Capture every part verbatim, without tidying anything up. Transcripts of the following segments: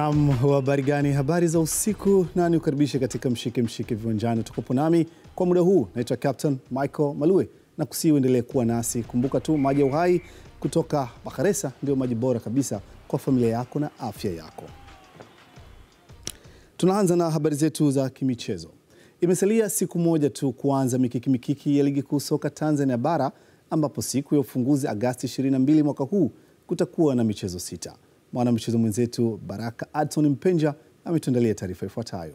Naam, habari gani? Habari za usiku na nikukaribisha katika Mshike Mshike Viwanjani. Tuko nami kwa muda huu, naitwa Captain Michael Malue na kusihi uendelee kuwa nasi. Kumbuka tu maji ya uhai kutoka Bakaresa ndio maji bora kabisa kwa familia yako na afya yako. Tunaanza na habari zetu za kimichezo. Imesalia siku moja tu kuanza mikiki mikiki ya Ligi Kuu Soka Tanzania Bara, ambapo siku ya ufunguzi Agosti ishirini na mbili mwaka huu kutakuwa na michezo sita. Mwana michezo mwenzetu Baraka Alton Mpenja ametuandalia taarifa ifuatayo.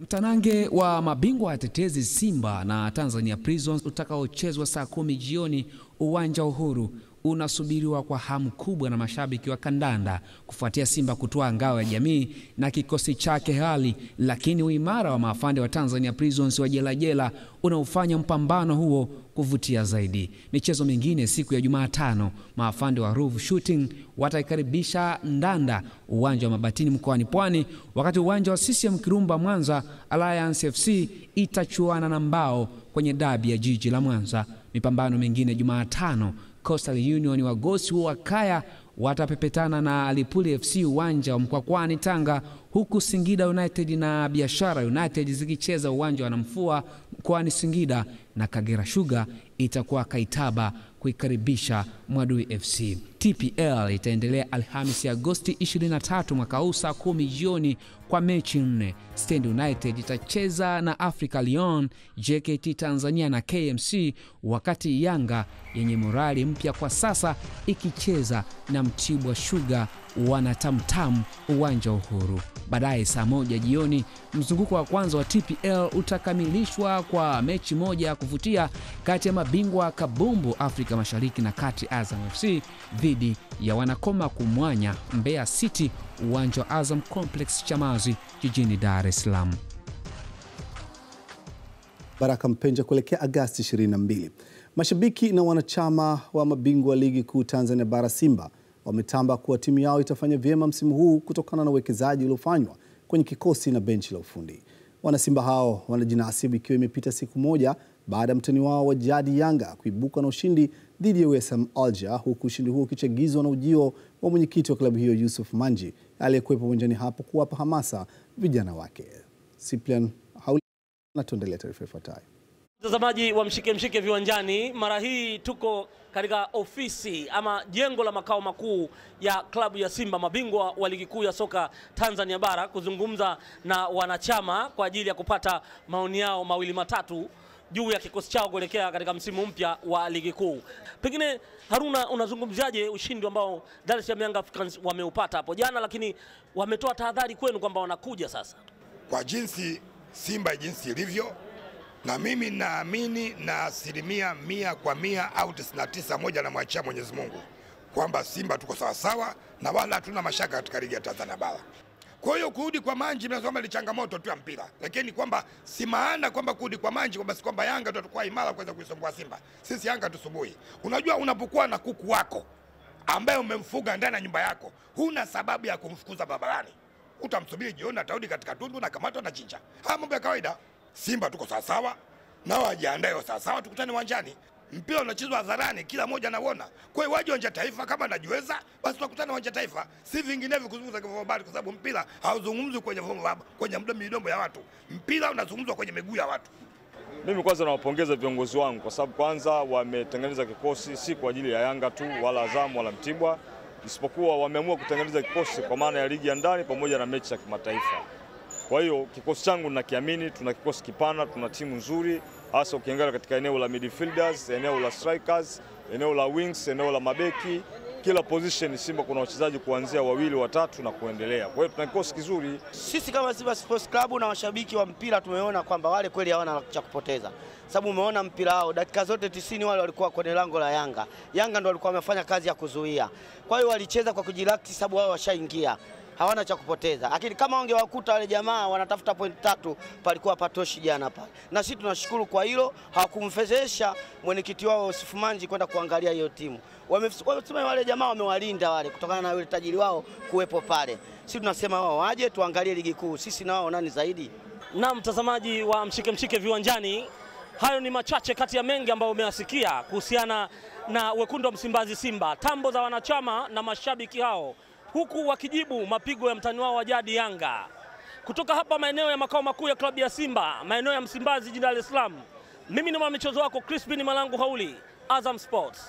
Mtanange wa mabingwa watetezi Simba na Tanzania Prisons utakaochezwa saa kumi jioni uwanja Uhuru unasubiriwa kwa hamu kubwa na mashabiki wa kandanda, kufuatia Simba kutoa ngao ya jamii na kikosi chake hali, lakini uimara wa maafande wa Tanzania Prisons wa jela jela unaufanya mpambano huo kuvutia zaidi. Michezo mingine siku ya Jumatano, maafande wa Ruvu Shooting wataikaribisha Ndanda uwanja wa Mabatini mkoani Pwani, wakati uwanja wa C C M Kirumba Mwanza Alliance F C itachuana na Mbao kwenye dabi ya jiji la Mwanza. Mipambano mingine Jumatano, Coastal Union wa Gosi wa Kaya watapepetana na Alipuli F C uwanja wa Mkwakwani Tanga, huku Singida United na Biashara United zikicheza uwanja wa Namfua mkoani Singida, na Kagera Sugar itakuwa Kaitaba kuikaribisha Mwadui F C. T P L itaendelea Alhamisi Agosti ishirini na tatu mwaka huu saa kumi jioni kwa mechi nne. Stand United itacheza na Africa Lyon, J K T Tanzania na K M C, wakati Yanga yenye morali mpya kwa sasa ikicheza na Mtibwa Sugar wanatamtam uwanja Uhuru. Baadaye saa moja jioni mzunguko wa kwanza wa T P L utakamilishwa kwa mechi moja ya kuvutia kati ya mabingwa kabumbu Afrika Mashariki na Kati Azam F C dhidi ya wanakoma kumwanya Mbeya City uwanja wa Azam Complex Chamazi jijini Dar es Salaam. Baraka Mpenja kuelekea Agosti ishirini na mbili. Mashabiki na wanachama wa mabingwa Ligi Kuu Tanzania Bara Simba wametamba kuwa timu yao itafanya vyema msimu huu kutokana na uwekezaji uliofanywa kwenye kikosi na benchi la ufundi. Wanasimba hao wanajinasibu ikiwa imepita siku moja baada ya mtani wao wa jadi Yanga kuibuka na ushindi dhidi ya U S M Alger, huku ushindi huo ukichagizwa na ujio wa mwenyekiti wa klabu hiyo Yusuf Manji aliyekuwepo uwanjani hapo kuwapa hamasa vijana wake. Cyprian Hauli anatuandalia taarifa ifuatayo. Mtazamaji wa Mshike Mshike Viwanjani, mara hii tuko katika ofisi ama jengo la makao makuu ya klabu ya Simba, mabingwa wa Ligi Kuu ya Soka Tanzania Bara, kuzungumza na wanachama kwa ajili ya kupata maoni yao mawili matatu juu ya kikosi chao kuelekea katika msimu mpya wa Ligi Kuu. Pengine Haruna, unazungumziaje ushindi ambao Dar es Salaam Young Africans wameupata hapo jana, lakini wametoa tahadhari kwenu kwamba wanakuja sasa? Kwa jinsi Simba jinsi ilivyo, na mimi naamini na asilimia mia kwa mia au tisini na tisa moja na mwachia Mwenyezi Mungu kwamba Simba tuko sawa sawa na wala hatuna mashaka katika ligi ya Tanzania Bara. Kwa hiyo kurudi kwa Manji mnasema ni changamoto tu ya mpira, lakini kwamba si maana kwamba kurudi kwa Manji kwamba si kwamba Yanga tutakuwa imara kuweza kuisongoa Simba. Sisi Yanga tusubuhi. Unajua, unapokuwa na kuku wako ambaye umemfuga ndani ya nyumba yako, huna sababu ya kumfukuza barabarani. Utamsubiri jioni atarudi katika tundu na kamatwa na chinja. Haya mambo ya kawaida. Simba tuko sawa sawa na wajiandae sawa sawa, tukutane uwanjani. Mpira unachezwa hadharani, kila mmoja anaona. Kwa hiyo waje uwanja Taifa kama anajiweza, basi tukutane uwanja Taifa. Si vinginevyo kuzungumza kwa habari, kwa sababu mpira hauzungumzwi kwenye vyombo kwenye midomo ya watu. Mpira unazungumzwa kwenye miguu ya watu. Mimi kwanza nawapongeza viongozi wangu kwa sababu kwanza wametengeneza kikosi si kwa ajili ya Yanga tu wala Azam wala Mtibwa, isipokuwa wameamua kutengeneza kikosi kwa maana ya ligi ya ndani pamoja na mechi za kimataifa. Kwa hiyo kikosi changu ninakiamini, tuna kikosi kipana, tuna timu nzuri, hasa ukiangalia katika eneo la midfielders, eneo la strikers, eneo la wings, eneo la mabeki. Kila position Simba kuna wachezaji kuanzia wawili watatu na kuendelea. Kwa hiyo tuna kikosi kizuri. Sisi kama Simba Sports Club na washabiki wa mpira tumeona kwamba wale kweli hawana cha kupoteza. Sababu umeona mpira wao dakika zote tisini wale walikuwa kwenye lango la Yanga. Yanga ndio walikuwa wamefanya kazi ya kuzuia. Kwa hiyo walicheza kwa kujilaksi sababu wao washaingia. Hawana cha kupoteza. Lakini kama wangewakuta wale jamaa wanatafuta point tatu, palikuwa patoshi jana pale. Na sisi tunashukuru kwa hilo, hawakumfezesha mwenyekiti wao Yusuf Manji kwenda kuangalia hiyo timu. Wamesema wale jamaa wamewalinda wale kutokana na yule tajiri wao kuwepo pale. Sisi tunasema wao waje tuangalie Ligi Kuu. Sisi na wao nani zaidi? Na mtazamaji wa Mshike Mshike Viwanjani, hayo ni machache kati ya mengi ambayo umeyasikia kuhusiana na wekundu wa Msimbazi Simba. Tambo za wanachama na mashabiki hao huku wakijibu mapigo ya mtani wao wa jadi Yanga. Kutoka hapa maeneo ya makao makuu ya klabu ya Simba, maeneo ya Msimbazi jijini Dar es Salaam, mimi ni mwanamichezo wako Crispin Malangu Hauli, Azam Sports.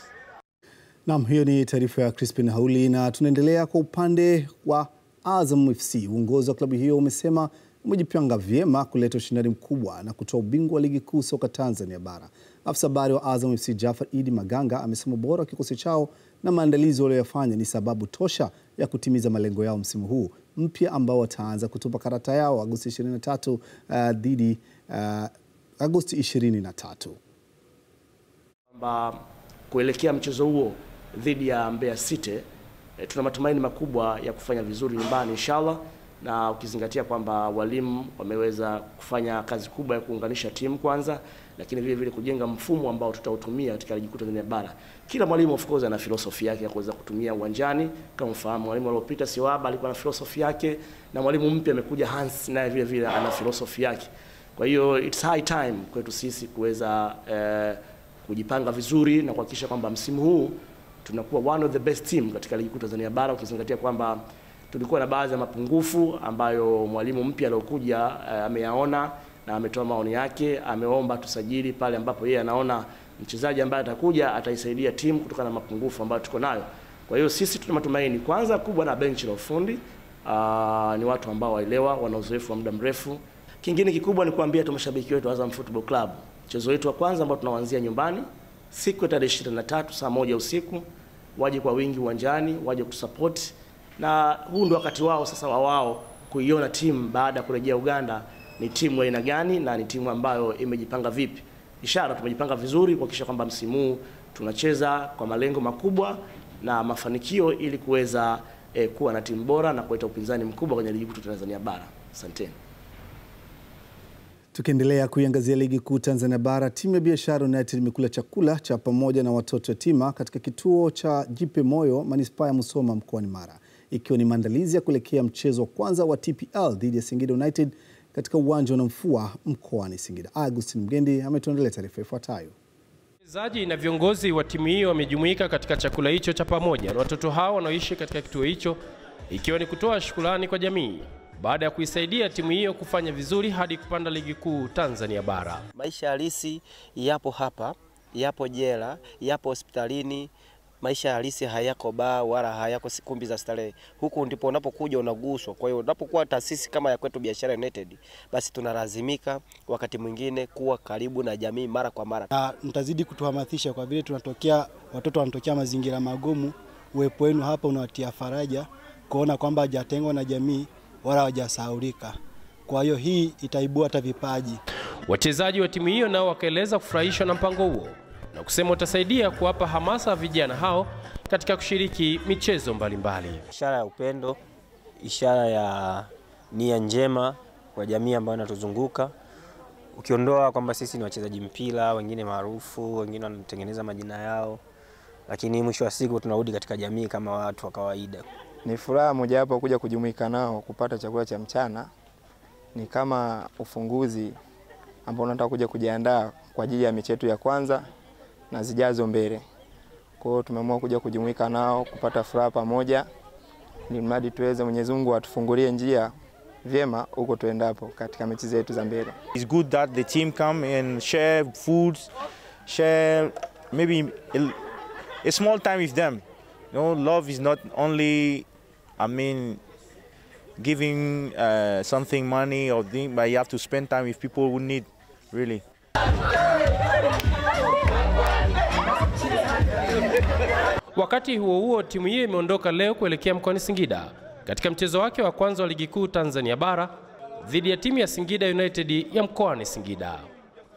Naam, hiyo ni taarifa ya Crispin Hauli, na tunaendelea kwa upande wa Azam F C. Uongozi wa klabu hiyo umesema umejipanga vyema kuleta ushindani mkubwa na kutoa ubingwa wa ligi kuu soka Tanzania bara. Afisa habari wa Azam F C Jafar Idi Maganga amesema bora kikosi chao na maandalizi waliyofanya ni sababu tosha ya kutimiza malengo yao msimu huu mpya ambao wataanza kutupa karata yao Agosti ishirini na tatu uh, dhidi uh, Agosti ishirini na tatu. Kwamba kuelekea mchezo huo dhidi ya Mbeya City, e, tuna matumaini makubwa ya kufanya vizuri nyumbani inshallah, na ukizingatia kwamba walimu wameweza kufanya kazi kubwa ya kuunganisha timu kwanza, lakini vile vile kujenga mfumo ambao tutautumia katika ligi kuu Tanzania bara. Kila mwalimu of course ana filosofia yake ya kuweza kutumia uwanjani. Kama mfahamu mwalimu aliyopita Siwaba alikuwa na filosofia yake, na mwalimu mpya amekuja Hans naye vile vile ana filosofia yake. Kwa hiyo it's high time kwetu sisi kuweza eh, kujipanga vizuri na kuhakikisha kwamba msimu huu tunakuwa one of the best team katika ligi kuu Tanzania bara, ukizingatia kwamba tulikuwa na baadhi ya mapungufu ambayo mwalimu mpya aliyokuja uh, ameyaona na ametoa maoni yake. Ameomba tusajili pale ambapo yeye anaona mchezaji ambaye atakuja ataisaidia timu kutokana na mapungufu ambayo tuko nayo. Kwa hiyo sisi tuna matumaini kwanza kubwa na benchi la ufundi, uh, ni watu ambao waelewa, wana uzoefu wa muda mrefu. Kingine kikubwa ni kuambia mashabiki wetu Azam Football Club, mchezo wetu wa kwanza ambao tunaanzia nyumbani siku ya tarehe ishirini na tatu saa moja usiku, waje kwa wingi uwanjani, waje kusupport. Na huu ndio wakati wao sasa wa wao kuiona timu baada ya kurejea Uganda ni timu aina gani na ni timu ambayo imejipanga vipi. Ishara tumejipanga vizuri kuhakikisha kwamba msimu tunacheza kwa malengo makubwa na mafanikio ili kuweza eh, kuwa na timu bora na kuleta upinzani mkubwa kwenye ligi kuu Tanzania bara. Asanteni. Tukiendelea kuiangazia ligi kuu Tanzania bara, timu ya Biashara United imekula chakula cha pamoja na watoto yatima katika kituo cha Jipe Moyo, manispaa ya Musoma, mkoani Mara, ikiwa ni maandalizi ya kuelekea mchezo wa kwanza wa T P L dhidi ya Singida United katika uwanja wa Namfua mkoani Singida. Augustin Mgendi ametuandalia taarifa ifuatayo. Wachezaji na viongozi wa timu hiyo wamejumuika katika chakula hicho cha pamoja na watoto hao wanaoishi katika kituo hicho, ikiwa ni kutoa shukrani kwa jamii baada ya kuisaidia timu hiyo kufanya vizuri hadi kupanda ligi kuu Tanzania bara. Maisha halisi yapo hapa, yapo jela, yapo hospitalini. Maisha halisi hayako baa wala hayako sikumbi za starehe. Huku ndipo unapokuja unaguswa. Kwa hiyo unapokuwa taasisi kama ya kwetu Biashara United, basi tunalazimika wakati mwingine kuwa karibu na jamii mara kwa mara. Na mtazidi kutuhamasisha kwa vile tunatokea watoto wanatokea mazingira magumu. Uwepo wenu hapa unawatia faraja kuona kwamba hajatengwa na jamii wala hajasahaulika. Kwa hiyo hii itaibua hata vipaji. Wachezaji wa timu hiyo nao wakaeleza kufurahishwa na mpango huo na kusema utasaidia kuwapa hamasa vijana hao katika kushiriki michezo mbalimbali. Ishara ya upendo, ishara ya nia njema kwa jamii ambayo inatuzunguka. Ukiondoa kwamba sisi ni wachezaji mpira, wengine maarufu, wengine wanatengeneza majina yao, lakini mwisho wa siku tunarudi katika jamii kama watu wa kawaida. Ni furaha moja hapo kuja kujumuika nao kupata chakula cha mchana. Ni kama ufunguzi ambao tunataka kuja kujiandaa kwa ajili ya michezo ya kwanza na zijazo mbele. Kwa hiyo tumeamua kuja kujumuika nao kupata furaha pamoja, ili mradi tuweze Mwenyezi Mungu atufungulie njia vyema huko tuendapo katika mechi zetu za mbele. It's good that the team come and share foods, share maybe a, a small time with them. You know, love is not only I mean giving uh, something money or thing, but you have to spend time with people who need really. Wakati huo huo, timu hiyo imeondoka leo kuelekea mkoani Singida katika mchezo wake wa kwanza wa ligi kuu Tanzania bara dhidi ya timu ya Singida United ya mkoani Singida.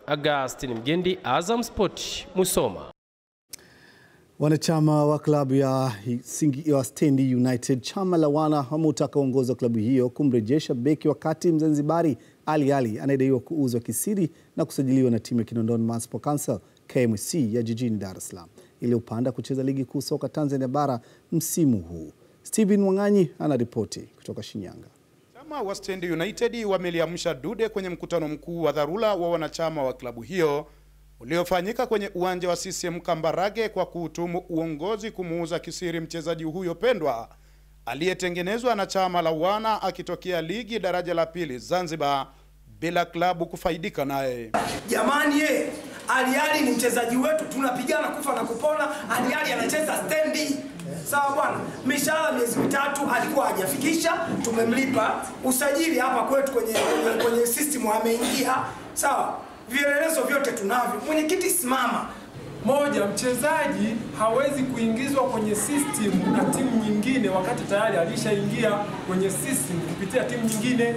Augustine Mgendi, Azam Sport, Musoma. Wanachama wa klabu ya Singida Stand United, chama la wana hamutaka uongozi wa klabu hiyo kumrejesha beki wakati Mzanzibari Ali Ali anadaiwa kuuzwa kisiri na kusajiliwa na timu ya Kinondoni Municipal Council K M C ya jijini Dar es Salaam iliyopanda kucheza ligi kuu soka Tanzania bara msimu huu. Steven Wanganyi anaripoti kutoka Shinyanga. Chama wa Stand United wameliamsha dude kwenye mkutano mkuu wa dharura wa wanachama wa klabu hiyo uliofanyika kwenye uwanja wa C C M Kambarage kwa kuhutumu uongozi kumuuza kisiri mchezaji huyo pendwa aliyetengenezwa na chama la wana akitokea ligi daraja la pili Zanzibar bila klabu kufaidika naye. Jamani ye, Ali Ali ni mchezaji wetu, tunapigana kufa na kupona. Ali Ali anacheza Standi. Sawa bwana, mishahara miezi mitatu alikuwa hajafikisha, tumemlipa. Usajili hapa kwetu kwenye kwenye system ameingia. Sawa. Vielelezo vyote tunavyo. Mwenyekiti simama. Moja, mchezaji hawezi kuingizwa kwenye system na timu nyingine wakati tayari alishaingia kwenye system kupitia timu nyingine.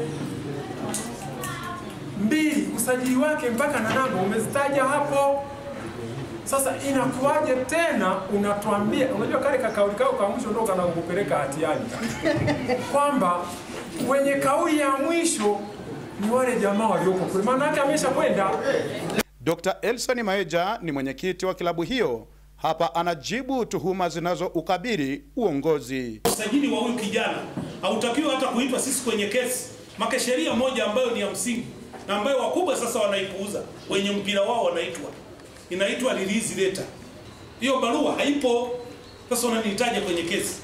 Mbili, usajili wake mpaka na namba umezitaja hapo. Sasa inakuwaje tena unatuambia, unajua kale kauli kao kwa mwisho ndio kanakupeleka hatiani. Kwamba wenye kauli ya mwisho ni wale jamaa walioko kule. Maana yake ameshakwenda. Doctor Elson Maeja ni mwenyekiti wa klabu hiyo. Hapa anajibu tuhuma zinazo ukabiri uongozi. Usajili wa huyu kijana hautakiwi hata kuitwa sisi kwenye kesi. Maka sheria moja ambayo ni ya msingi na ambayo wakubwa sasa wanaipuuza, wenye mpira wao wanaitwa. Inaitwa release letter. Hiyo barua haipo. Sasa unanihitaji kwenye kesi.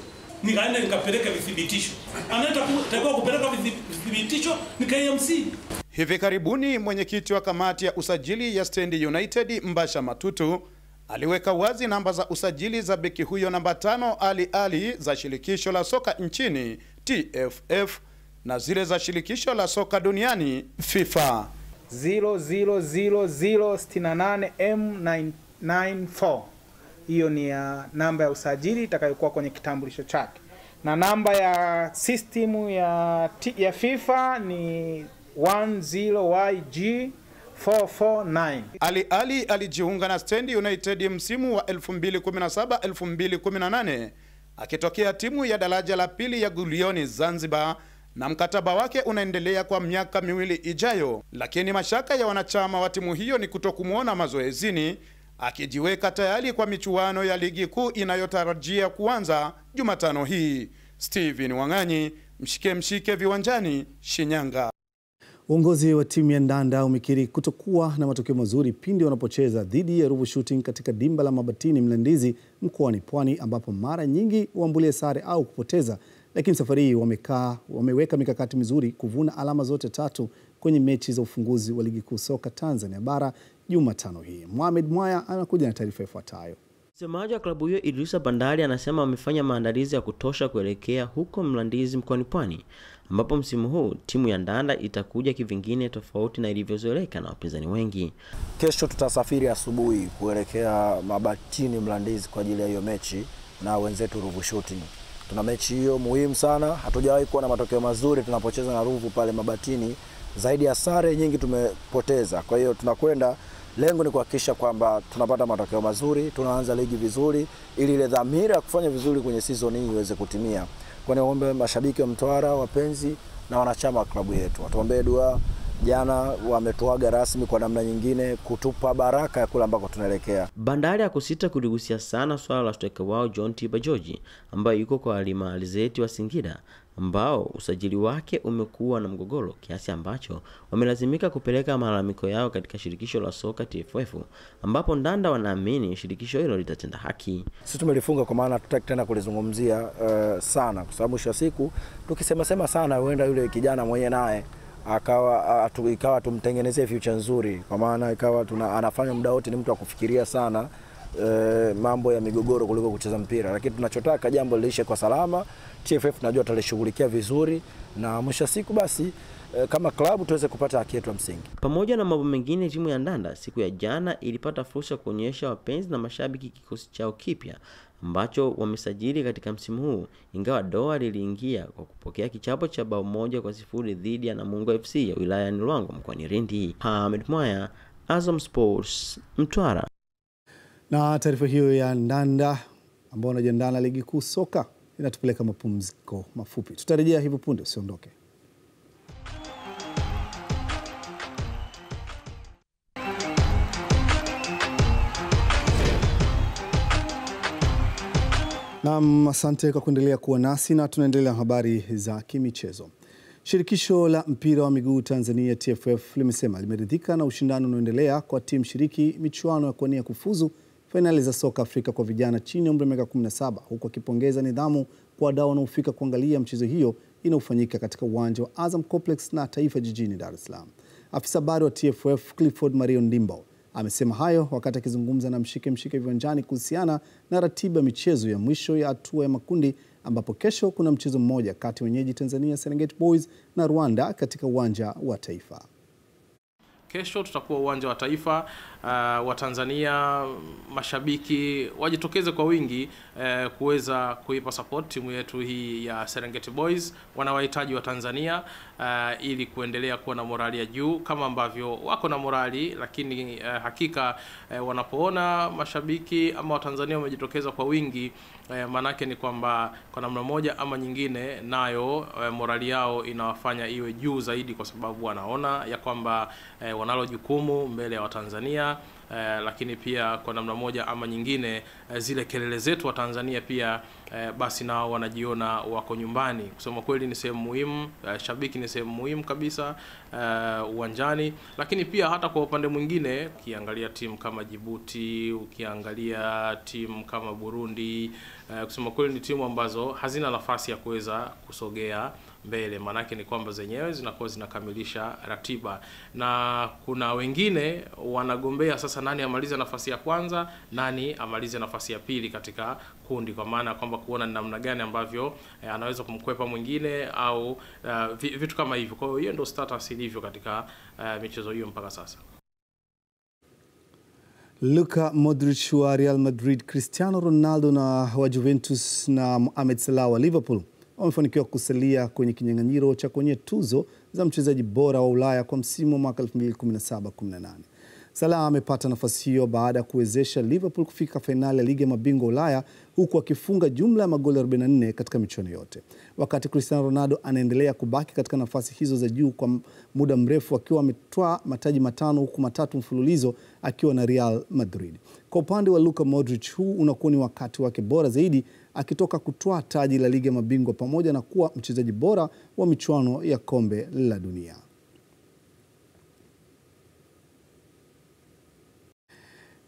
Nikaenda nikapeleka vithibitisho. Anataka kupeleka vithibitisho ni K M C. Hivi karibuni mwenyekiti wa kamati ya usajili ya Stand United Mbasha Matutu aliweka wazi namba za usajili za beki huyo namba tano Ali Ali za shirikisho la soka nchini T F F na zile za shirikisho la soka duniani FIFA. zero zero zero zero sita nane M nine nine four. Hiyo ni ya namba ya usajili itakayokuwa kwenye kitambulisho chake. Na namba ya system ya ya FIFA ni one zero Y G four four nine. Ali Ali alijiunga na Stand United msimu wa elfu mbili kumi na saba elfu mbili kumi na nane akitokea timu ya daraja la pili ya Gulioni Zanzibar. Na mkataba wake unaendelea kwa miaka miwili ijayo, lakini mashaka ya wanachama wa timu hiyo ni kutokumuona mazoezini akijiweka tayari kwa michuano ya ligi kuu inayotarajia kuanza Jumatano hii. Steven Wangani, Mshike Mshike Viwanjani, Shinyanga. Uongozi wa timu ya Ndanda umekiri kutokuwa na matokeo mazuri pindi wanapocheza dhidi ya Ruvu Shooting katika dimba la Mabatini Mlandizi mkoani Pwani, ambapo mara nyingi waambulia sare au kupoteza. Lakini safari hii wamekaa wameweka mikakati mizuri kuvuna alama zote tatu kwenye mechi za ufunguzi wa ligi kuu soka Tanzania bara Jumatano hii. Mohamed Mwaya anakuja na taarifa ifuatayo. Msemaji wa klabu hiyo Idrisa Bandari anasema wamefanya maandalizi ya kutosha kuelekea huko Mlandizi mkoani Pwani, ambapo msimu huu timu ya Ndanda itakuja kivingine tofauti na ilivyozoeleka na wapinzani wengi. Kesho tutasafiri asubuhi kuelekea Mabatini Mlandizi kwa ajili ya hiyo mechi na wenzetu Ruvu Shooting. Tuna mechi hiyo muhimu sana. Hatujawahi kuwa na matokeo mazuri tunapocheza na Ruvu pale Mabatini. Zaidi ya sare nyingi tumepoteza. Kwa hiyo tunakwenda, lengo ni kuhakikisha kwamba tunapata matokeo mazuri, tunaanza ligi vizuri ili ile dhamira ya kufanya vizuri kwenye season hii iweze kutimia. Kwa hiyo naomba mashabiki wa Mtwara, wapenzi na wanachama wa klabu yetu watuombee dua. Jana wametuaga rasmi kwa namna nyingine kutupa baraka ya kule ambako tunaelekea. Bandari ya kusita kuligusia sana swala la striker wao John Tiba George ambaye yuko kwa alima alizeti wa Singida, ambao usajili wake umekuwa na mgogoro kiasi ambacho wamelazimika kupeleka malalamiko yao katika shirikisho la soka T F F, ambapo Ndanda wanaamini shirikisho hilo litatenda haki. Sisi tumelifunga kwa maana tutaki tena kulizungumzia uh, sana, kwa sababu mwisho wa siku tukisema sema sana huenda yule kijana mwenyewe naye akawa atu, ikawa tumtengenezee future nzuri, kwa maana ikawa tuna, anafanya muda wote ni mtu wa kufikiria sana e, mambo ya migogoro kuliko kucheza mpira. Lakini tunachotaka jambo liishe kwa salama. T F F tunajua atalishughulikia vizuri na mwisho siku basi e, kama klabu tuweze kupata haki yetu ya msingi. Pamoja na mambo mengine, timu ya Ndanda siku ya jana ilipata fursa kuonyesha wapenzi na mashabiki kikosi chao kipya ambacho wamesajili katika msimu huu, ingawa doa liliingia kwa kupokea kichapo cha bao moja kwa sifuri dhidi ya Namungo F C ya wilaya ya Ruangwa mkoani Lindi. Mohamed Mwaya, Azam Sports, Mtwara. Na taarifa hiyo ya Ndanda ambao wanajiandaa na ligi kuu soka inatupeleka mapumziko mafupi. Tutarejea hivi punde, usiondoke. Na asante kwa kuendelea kuwa nasi, na tunaendelea habari za kimichezo. Shirikisho la mpira wa miguu Tanzania T F F limesema limeridhika na ushindano unaoendelea kwa timu shiriki michuano ya kuania kufuzu finali za soka Afrika kwa vijana chini ya umri wa miaka kumi na saba, huku akipongeza nidhamu kwa wadau wanaofika kuangalia mchezo hiyo inayofanyika katika uwanja wa Azam Complex na Taifa jijini Dar es Salaam. Afisa habari wa T F F Clifford Mario Ndimbo amesema hayo wakati akizungumza na Mshike Mshike Viwanjani kuhusiana na ratiba michezo ya mwisho ya hatua ya makundi, ambapo kesho kuna mchezo mmoja kati wenyeji Tanzania Serengeti Boys na Rwanda katika uwanja wa Taifa. Kesho tutakuwa uwanja wa Taifa. Uh, wa Tanzania mashabiki wajitokeze kwa wingi uh, kuweza kuipa support timu yetu hii ya Serengeti Boys. Wanawahitaji wa Tanzania uh, ili kuendelea kuwa na morali ya juu kama ambavyo wako na morali, lakini uh, hakika uh, wanapoona mashabiki ama wa Tanzania wamejitokeza kwa wingi, uh, manake ni kwamba kwa namna moja ama nyingine nayo uh, morali yao inawafanya iwe juu zaidi, kwa sababu wanaona ya kwamba uh, wanalo jukumu mbele ya wa Tanzania. Eh, lakini pia kwa namna moja ama nyingine eh, zile kelele zetu wa Tanzania pia eh, basi nao wanajiona wako nyumbani. Kusema kweli ni sehemu muhimu, eh, shabiki ni sehemu muhimu kabisa eh, uwanjani. Lakini pia hata kwa upande mwingine, ukiangalia timu kama Djibouti, ukiangalia timu kama Burundi, eh, kusema kweli ni timu ambazo hazina nafasi ya kuweza kusogea mbele, manake ni kwamba zenyewe zinakuwa zinakamilisha ratiba, na kuna wengine wanagombea sasa nani amaliza nafasi ya kwanza, nani amaliza nafasi ya pili katika kundi, kwa maana kwamba kuona namna gani ambavyo eh, anaweza kumkwepa mwingine au uh, vitu kama hivyo. Kwa hiyo ndio status ilivyo katika uh, michezo hiyo mpaka sasa. Luka Modric wa Real Madrid, Cristiano Ronaldo na wa Juventus na Mohamed Salah wa Liverpool wamefanikiwa kusalia kwenye kinyang'anyiro cha kwenye tuzo za mchezaji bora wa Ulaya kwa msimu wa mwaka elfu mbili kumi na saba kumi na nane. Salah amepata nafasi hiyo baada ya kuwezesha Liverpool kufika finali ya Ligi ya Mabingwa Ulaya huku akifunga jumla ya magoli arobaini na nne katika michuano yote. Wakati Cristiano Ronaldo anaendelea kubaki katika nafasi hizo za juu kwa muda mrefu akiwa ametwaa mataji matano huku matatu mfululizo akiwa na Real Madrid. Kwa upande wa Luka Modric, huu unakuwa ni wakati wake bora zaidi akitoka kutoa taji la Ligi ya Mabingwa pamoja na kuwa mchezaji bora wa michuano ya Kombe la Dunia.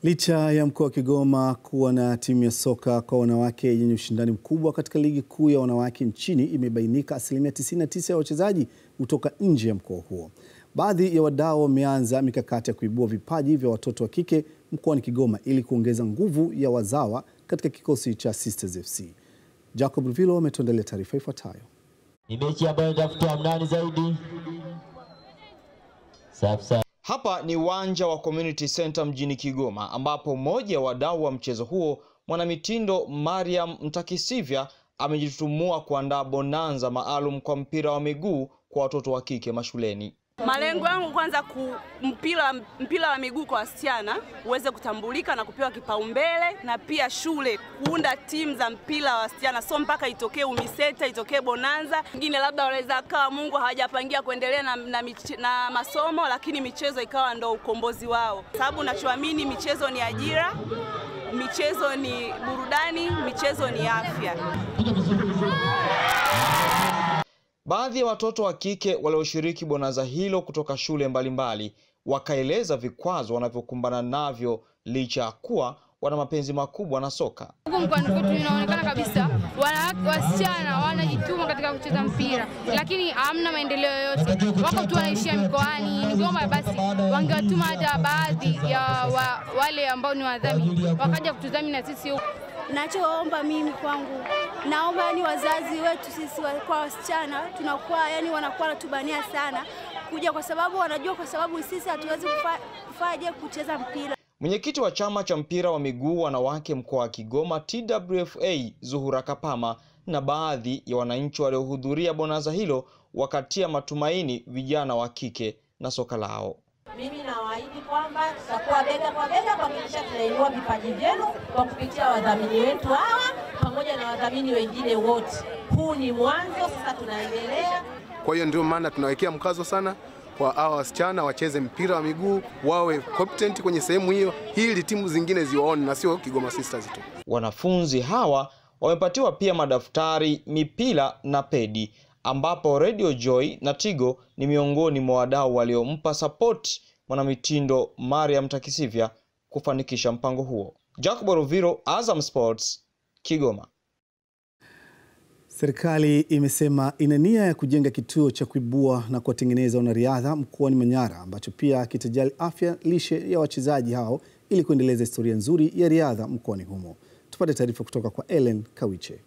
Licha ya mkoa wa Kigoma kuwa na timu ya soka kwa wanawake yenye ushindani mkubwa katika Ligi Kuu ya wanawake nchini, imebainika asilimia tisini na tisa ya wachezaji kutoka nje ya mkoa huo. Baadhi ya wadau wameanza mikakati ya kuibua vipaji vya watoto wa kike mkoani Kigoma ili kuongeza nguvu ya wazawa katika kikosi cha Sisters F C. Jacob Rivilo ametuandalia taarifa ifuatayo. Ni mechi ambayo inatafuta mnani zaidi. Sasa hapa ni uwanja wa Community Center mjini Kigoma, ambapo mmoja wa wadau wa mchezo huo, mwanamitindo Maryam Mtakisivya, amejitutumua kuandaa bonanza maalum kwa mpira wa miguu kwa watoto wa kike mashuleni. Malengo yangu kwanza ku mpira mpira wa miguu kwa wasichana uweze kutambulika na kupewa kipaumbele, na pia shule kuunda timu za mpira wa wasichana, so mpaka itokee umiseta, itokee bonanza. Wengine labda wanaweza akawa Mungu hawajapangia kuendelea na, na, na masomo, lakini michezo ikawa ndio ukombozi wao. Sababu nachoamini, michezo ni ajira, michezo ni burudani, michezo ni afya. Baadhi ya watoto wa kike walioshiriki bonanza hilo kutoka shule mbalimbali wakaeleza vikwazo wanavyokumbana navyo licha ya kuwa wana mapenzi makubwa na soka. Huko kwa kwetu inaonekana kabisa wasichana wanajituma katika kucheza mpira, lakini hamna maendeleo yoyote. Wako tu wanaishia mikoani. Ningoma basi wangewatuma hata baadhi ya wa, wale ambao ni wadhamini wakaja kutudhamini na sisi huko. Nachoomba mimi kwangu, naomba yani wazazi wetu sisi kwa wasichana tunakuwa yani wanakuwa natubania sana kuja, kwa sababu wanajua kwa sababu sisi hatuwezi kufanya kucheza mpira. Mwenyekiti wa chama cha mpira wa miguu wanawake mkoa wa Kigoma T W F A Zuhura Kapama na baadhi ya wananchi waliohudhuria bonanza hilo wakatia matumaini vijana wa kike na soka lao. Mimi nawaahidi kwamba tutakuwa bega kwa bega kuhakikisha tunainua vipaji vyenu kwa kupitia wadhamini wetu hawa pamoja na wadhamini wengine wote. Huu ni mwanzo, sasa tunaendelea. Kwa hiyo ndio maana tunawekea mkazo sana kwa hawa wasichana wacheze mpira wa miguu, wawe competent kwenye sehemu hiyo ili timu zingine ziwaone na sio Kigoma Sisters tu. Wanafunzi hawa wamepatiwa pia madaftari, mipira na pedi, ambapo Radio Joy na Tigo ni miongoni mwa wadau waliompa support mwanamitindo Maryam Mtakisivya kufanikisha mpango huo. Jacob Rivilo, Azam Sports, Kigoma. Serikali imesema ina nia ya kujenga kituo cha kuibua na kuwatengeneza wanariadha mkoani Manyara ambacho pia kitajali afya lishe ya wachezaji hao ili kuendeleza historia nzuri ya riadha mkoani humo. Tupate taarifa kutoka kwa Ellen Kawiche.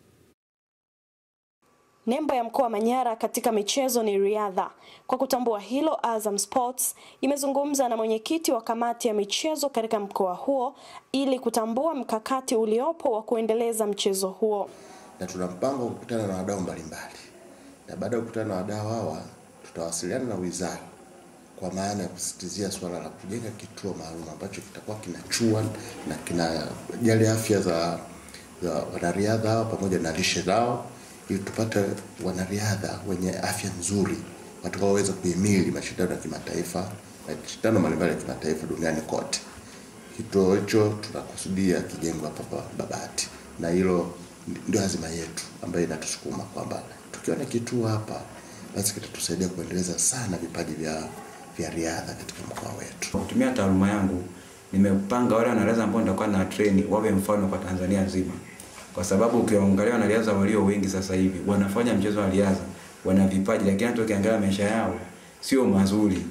Nembo ya mkoa wa Manyara katika michezo ni riadha. Kwa kutambua hilo, Azam Sports imezungumza na mwenyekiti wa kamati ya michezo katika mkoa huo ili kutambua mkakati uliopo wa kuendeleza mchezo huo. Na tuna mpango kukutana na wadau mbalimbali. Na baada ya kukutana na wadau hawa, tutawasiliana na wizara kwa maana ya kusisitizia swala la kujenga kituo maalum ambacho kitakuwa kinachua na kinajali afya za za wanariadha pamoja na lishe zao, ili tupate wanariadha wenye afya nzuri watakaoweza kuhimili mashindano ya kimataifa, mashindano mbalimbali ya kimataifa duniani kote. Kituo hicho tunakusudia kijengwe hapa Babati. Na hilo ndio azima yetu ambayo inatusukuma kwamba tukiona kituo hapa basi kitatusaidia kuendeleza sana vipaji vya vya riadha katika mkoa wetu. Kutumia taaluma yangu nimepanga wale wanariadha ambao nitakuwa na train wawe mfano kwa Tanzania nzima. Kwa sababu ukiangalia wanariadha walio wengi sasa hivi wanafanya mchezo wa riadha, wana vipaji, lakini hata ukiangalia maisha yao sio mazuri.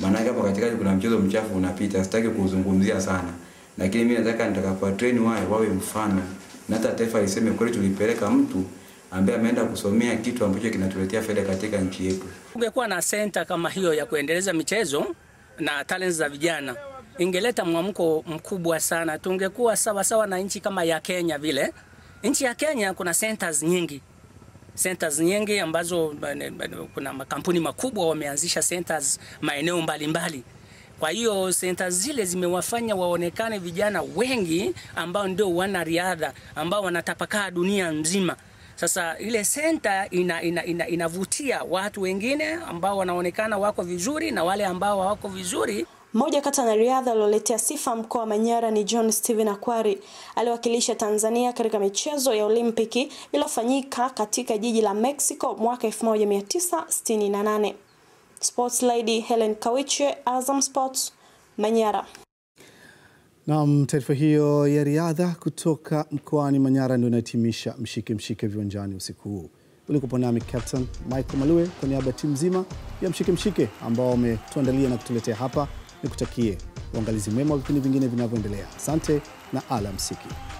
Maana hapo katikati kuna mchezo mchafu unapita, sitaki kuzungumzia sana. Lakini mimi nataka nitakapo train wao wawe mfano. Na hata taifa liseme kweli tulipeleka mtu ambaye ameenda kusomea kitu ambacho kinatuletea faida katika nchi yetu. Ungekuwa na center kama hiyo ya kuendeleza michezo na talents za vijana, ingeleta mwamko mkubwa sana. Tungekuwa sawa sawa na nchi kama ya Kenya vile. Nchi ya Kenya kuna centers nyingi. Centers nyingi ambazo kuna makampuni makubwa wameanzisha centers maeneo mbalimbali. Kwa hiyo senta zile zimewafanya waonekane vijana wengi ambao ndio wanariadha ambao wanatapakaa dunia nzima. Sasa ile senta ina, ina, ina, inavutia watu wengine ambao wanaonekana wako vizuri na wale ambao wako vizuri. Moja kati ya riadha aliyoletea sifa mkoa wa Manyara ni John Steven Akwari. Aliwakilisha Tanzania katika michezo ya Olimpiki iliyofanyika katika jiji la Mexico mwaka elfu moja mia tisa sitini na nane. Sports Lady Helen Kawiche, Azam Sports, Manyara. Naam, taarifa hiyo ya riadha kutoka mkoani Manyara ndio inatimisha Mshike Mshike Viwanjani usiku huu. Ulikuwa nami Captain Michael Malue kwa niaba ya timu nzima ya Mshike Mshike ambao wametuandalia na kutuletea hapa. Nikutakie uangalizi mwema wa vipindi vingine vinavyoendelea. Asante na alamsiki.